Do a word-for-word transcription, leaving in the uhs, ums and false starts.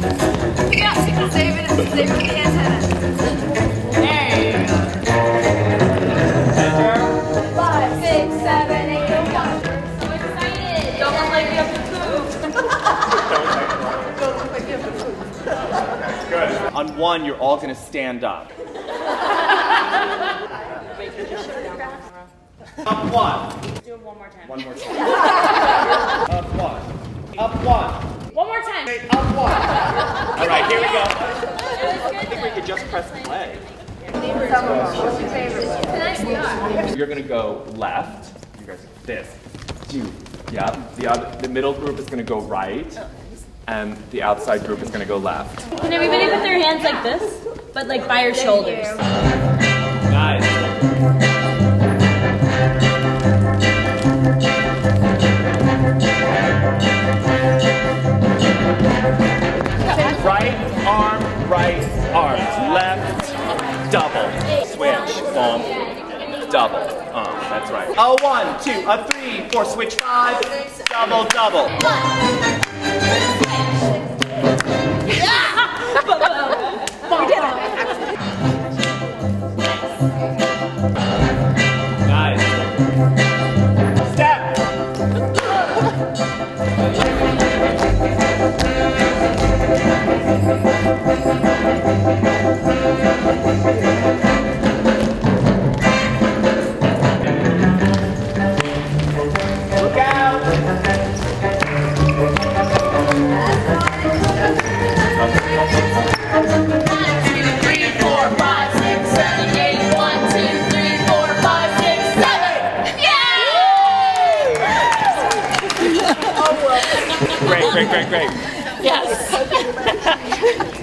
Yeah, save it, save it with the antenna. There you go. Five, six, seven, eight, oh gosh, we're so excited. Don't look like you have to poop. Don't look like you have to poop. That's good. On one, you're all gonna stand up. Up one. Do it one more time. One more time. Up one. Up one. One more time. Okay, up one. All right, here we go. I think we could just press play. You're gonna go left. You guys, this. Yeah. The other, the middle group is gonna go right, and the outside group is gonna go left. Can everybody put their hands like this, but like by your shoulders? Nice. Right arm, right arm, left, double, switch, um, double, um, that's right. A one, two, a three, four, switch five, double, double. We did it. Nice. Step. Great, great, great, great. Yes.